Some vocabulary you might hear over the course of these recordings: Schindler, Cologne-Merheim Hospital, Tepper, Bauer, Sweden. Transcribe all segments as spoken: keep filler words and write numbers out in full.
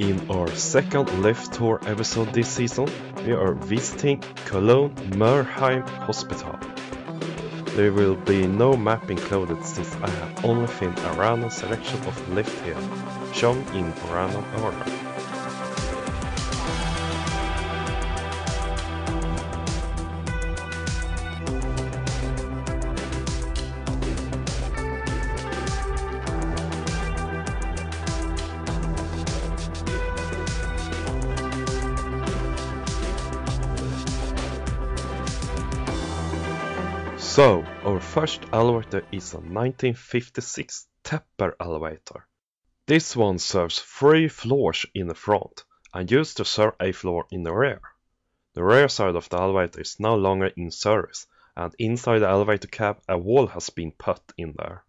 In our second Left Tour episode this season, we are visiting Cologne-Merheim Hospital. There will be no map included since I have only filmed a random selection of left here, shown in random order. So, our first elevator is a nineteen fifty-six Tepper elevator. This one serves three floors in the front and used to serve a floor in the rear. The rear side of the elevator is no longer in service, and inside the elevator cab a wall has been put in there.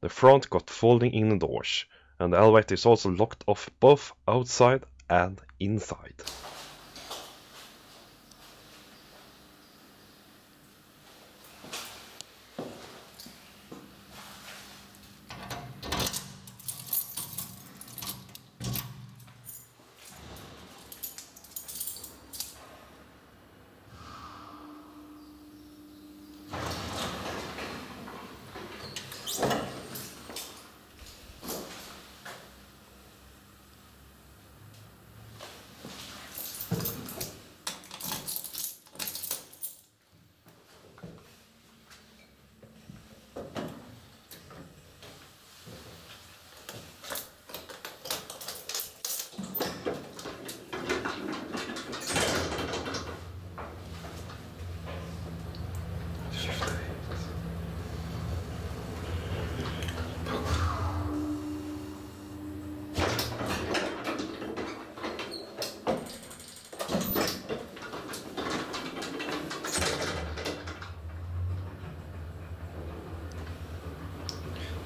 The front got folding in doors, and the elevator is also locked off both outside and inside.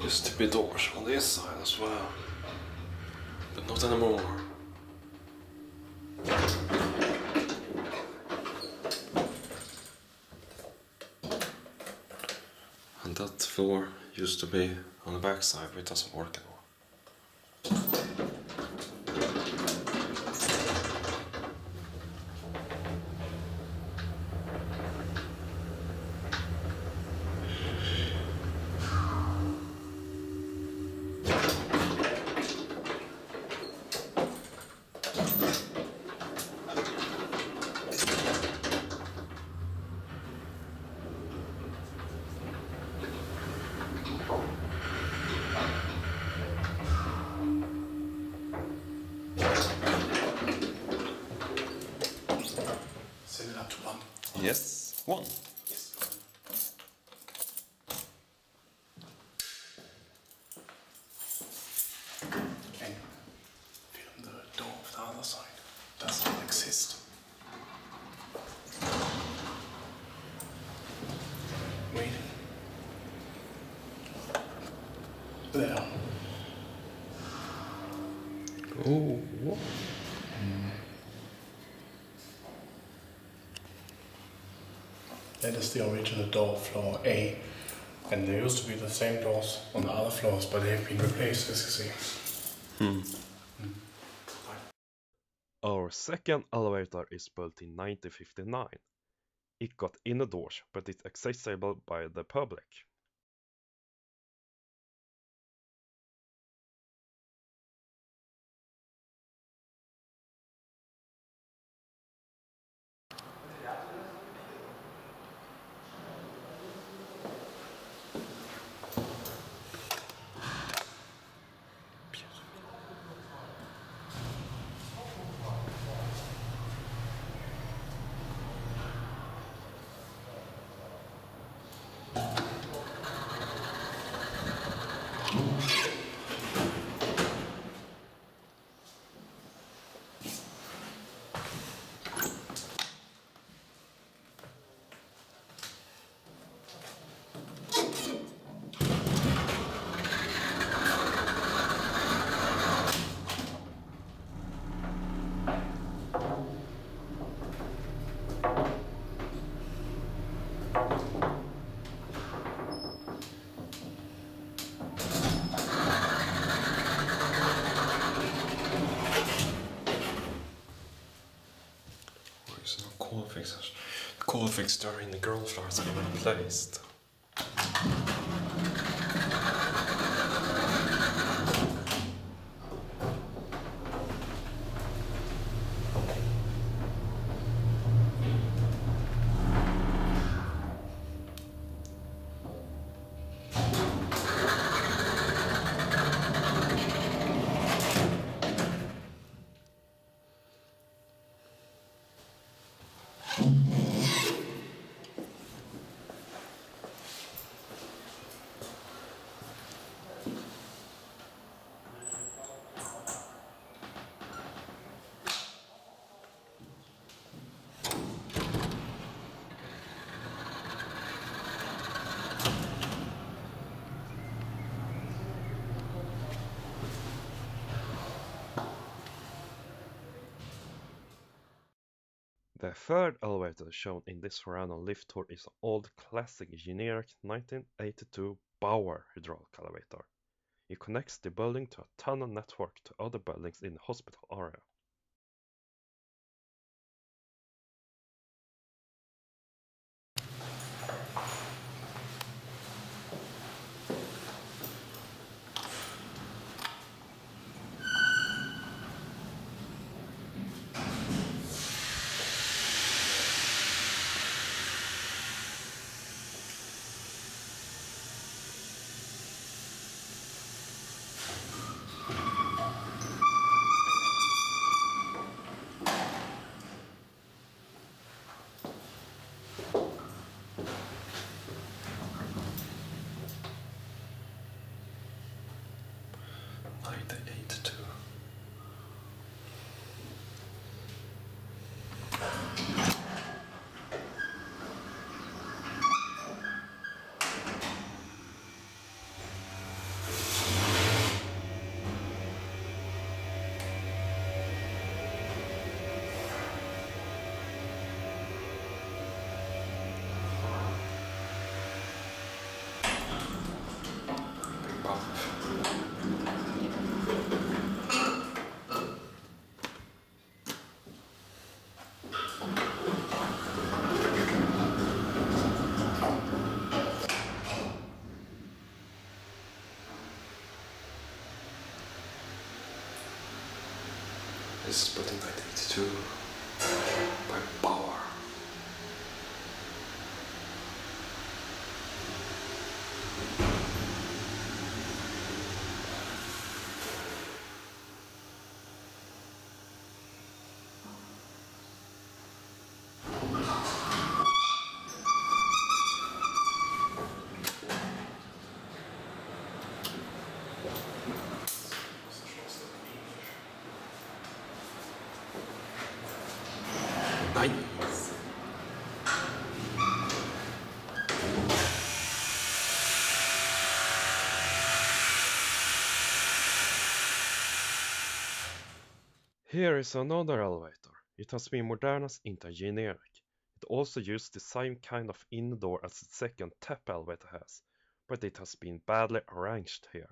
Used to be doors on this side as well, but not anymore. And that floor used to be on the back side, but it doesn't work anymore. Yes, one. Yes. And film the door of the other side. Doesn't exist. Wait. There. Oh, what? Mm. That is the original door, floor A, and there used to be the same doors on the other floors, but they have been replaced, as you see. Hmm. Hmm. Our second elevator is built in nineteen fifty-nine. It got inner doors, but it's accessible by the public. Corvix during the girl flowers being replaced. The third elevator shown in this Verano lift tour is an old classic generic nineteen eighty-two Bauer hydraulic elevator. It connects the building to a tunnel network to other buildings in the hospital area. This is built in nineteen eighty-two by Bauer. Here is another elevator. It has been modernized into generic. It also used the same kind of indoor as the second Tepper elevator has, but it has been badly arranged here.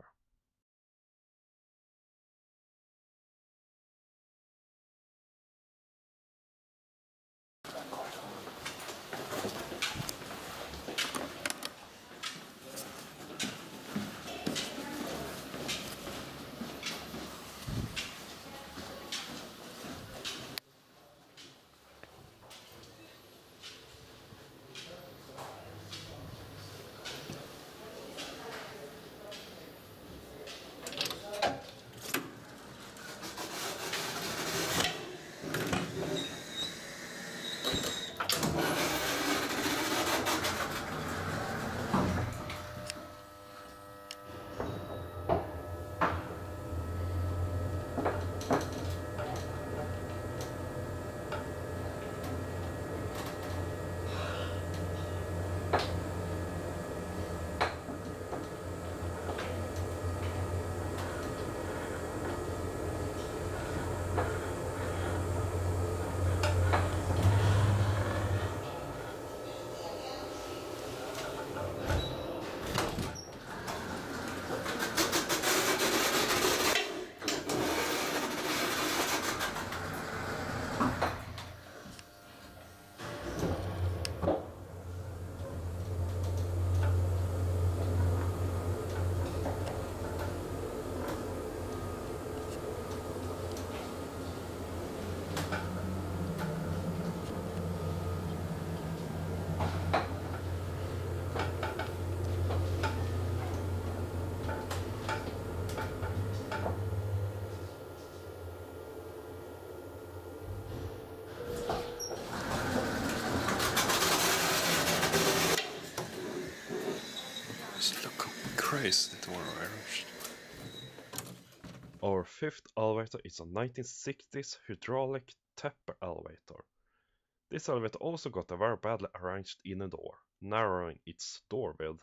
case it were arranged. Our fifth elevator is a nineteen sixties hydraulic Tepper elevator. This elevator also got a very badly arranged inner door, narrowing its door width.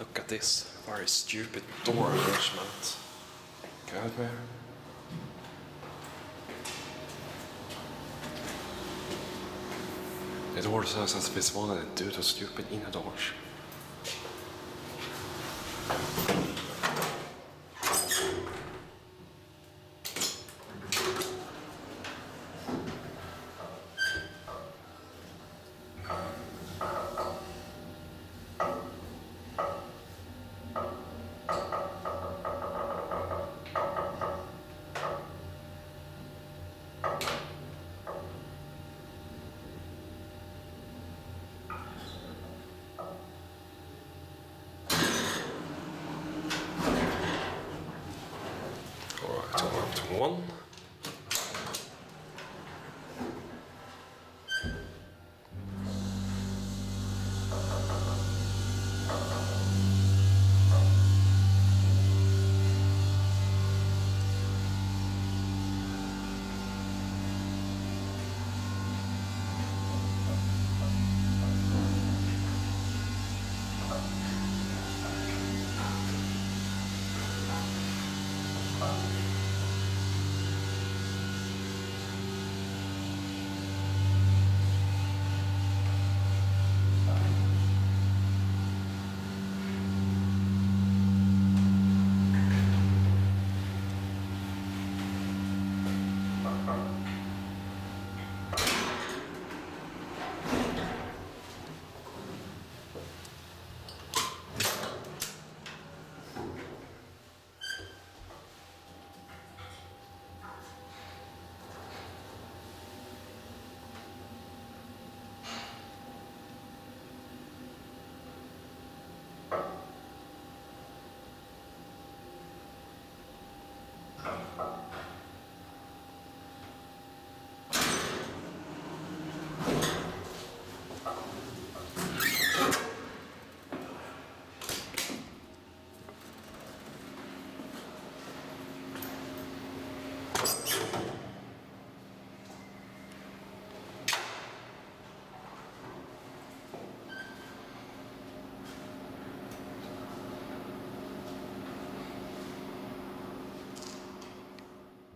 Look at this very stupid door arrangement. Go there. The door sounds as this one due to stupid inner doors. One.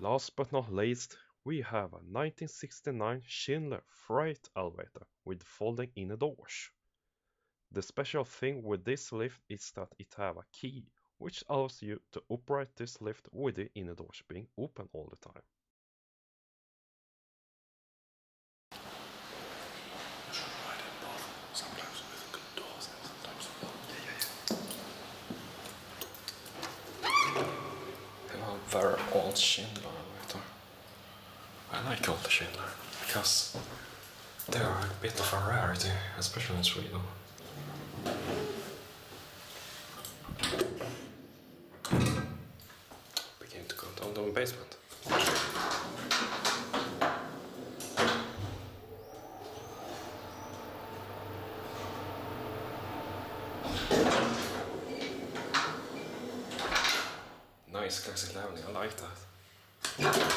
Last but not least, we have a nineteen sixty-nine Schindler freight elevator with folding inner doors. The special thing with this lift is that it has a key, which allows you to operate this lift with the inner doors being open all the time. Very old Schindler elevator. I like old Schindler because they are a bit of a rarity, especially in Sweden. Beginning to go down to the basement. Nice classic leveling, I like that.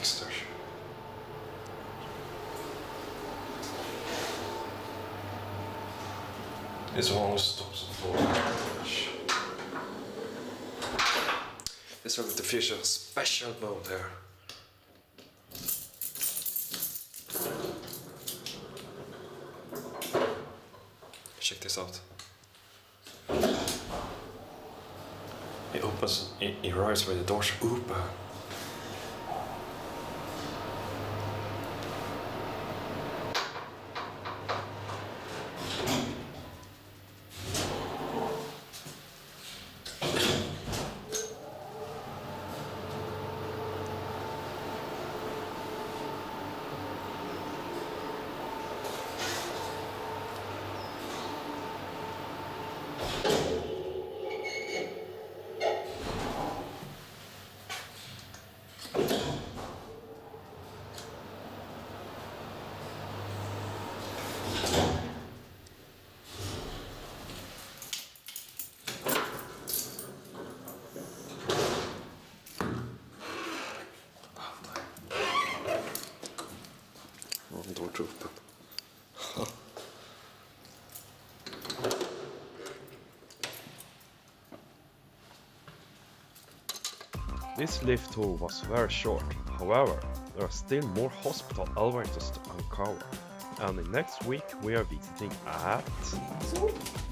fixed her. It's almost stops the floor. This one with the fish, a special bone there. Check this out. It opens, it, it rides with the doors open. This lift tour was very short, however, there are still more hospital elevators to uncover, and in next week we are visiting at...